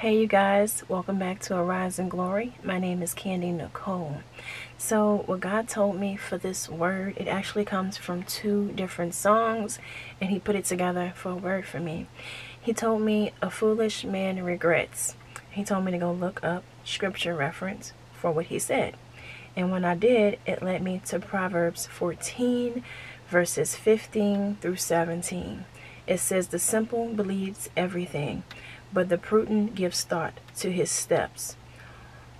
Hey you guys, welcome back to Arise in Glory. My name is Kandi Nicole. So what God told me for this word, it actually comes from two different songs and he put it together for a word for me. He told me a foolish man regrets. He told me to go look up scripture reference for what he said. And when I did, it led me to Proverbs 14 verses 15 through 17. It says, "The simple believes everything, but the prudent gives thought to his steps.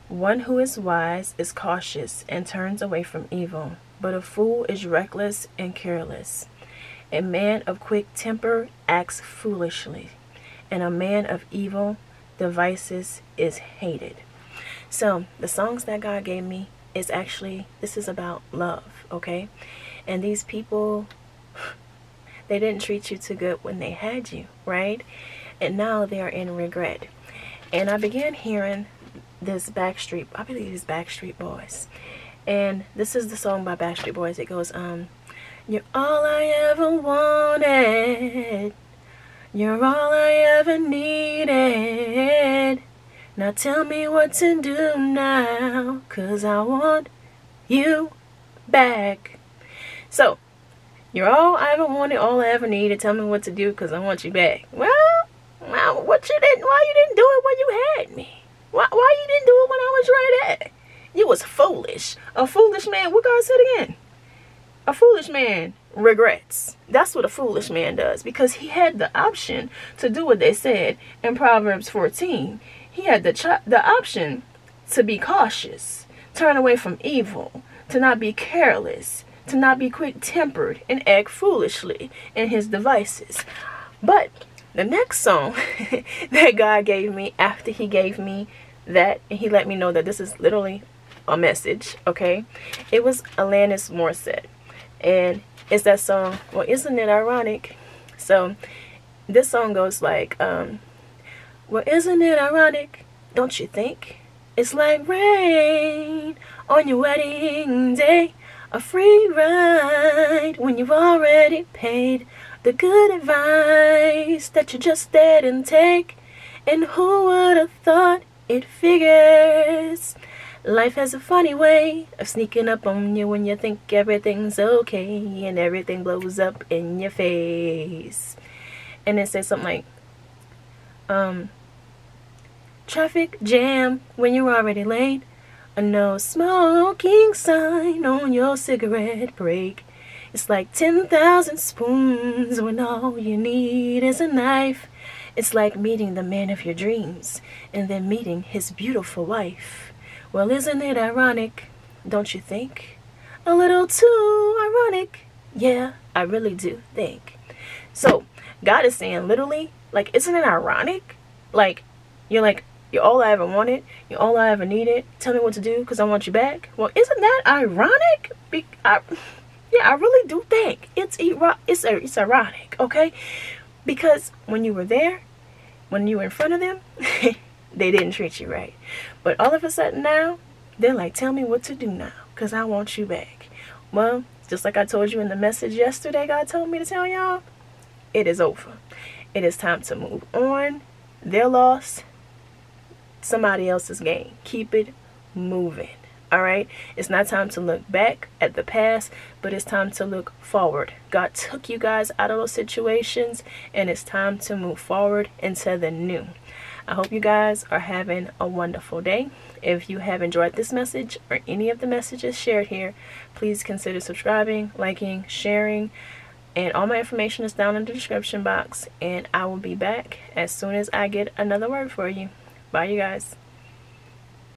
One who is wise is cautious and turns away from evil, but a fool is reckless and careless. A man of quick temper acts foolishly, and a man of evil devices is hated." So the songs that God gave me is actually, this is about love, okay? And these people, they didn't treat you too good when they had you, right? And now they are in regret. And I began hearing this Backstreet, I believe it's Backstreet Boys. And this is the song by Backstreet Boys. It goes, "You're all I ever wanted. You're all I ever needed. Now tell me what to do now, 'cause I want you back." So, you're all I ever wanted, all I ever needed. Tell me what to do, 'cause I want you back. Well, why you didn't do it when you had me? Why you didn't do it when I was right at? You was foolish. A foolish man, what God said again? A foolish man regrets. That's what a foolish man does, because he had the option to do what they said in Proverbs 14. He had the option to be cautious, turn away from evil, to not be careless, to not be quick-tempered and act foolishly in his devices. But the next song that God gave me after he gave me that, and he let me know that this is literally a message, okay? It was Alanis Morissette. And it's that song, well, isn't it ironic? So this song goes like, "Well, isn't it ironic, don't you think? It's like rain on your wedding day, a free ride when you've already paid. The good advice that you just didn't take, and who would have thought it figures? Life has a funny way of sneaking up on you when you think everything's okay, and everything blows up in your face." And it says something like, "Traffic jam when you're already late, a no smoking sign on your cigarette break. It's like 10,000 spoons when all you need is a knife. It's like meeting the man of your dreams and then meeting his beautiful wife. Well, isn't it ironic, don't you think? A little too ironic, yeah, I really do think." So God is saying literally, like, isn't it ironic? Like, you're all I ever wanted, you're all I ever needed, tell me what to do 'cause I want you back. Well, isn't that ironic? Yeah, I really do think it's ironic, okay? Because when you were there, when you were in front of them, they didn't treat you right. But all of a sudden now, they're like, "Tell me what to do now, 'cause I want you back." Well, just like I told you in the message yesterday, God told me to tell y'all, it is over. It is time to move on. They're lost. Somebody else's gain. Keep it moving. Alright, it's not time to look back at the past, but it's time to look forward. God took you guys out of those situations, and it's time to move forward into the new. I hope you guys are having a wonderful day. If you have enjoyed this message or any of the messages shared here, please consider subscribing, liking, sharing, and all my information is down in the description box. And I will be back as soon as I get another word for you. Bye, you guys.